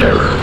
terror.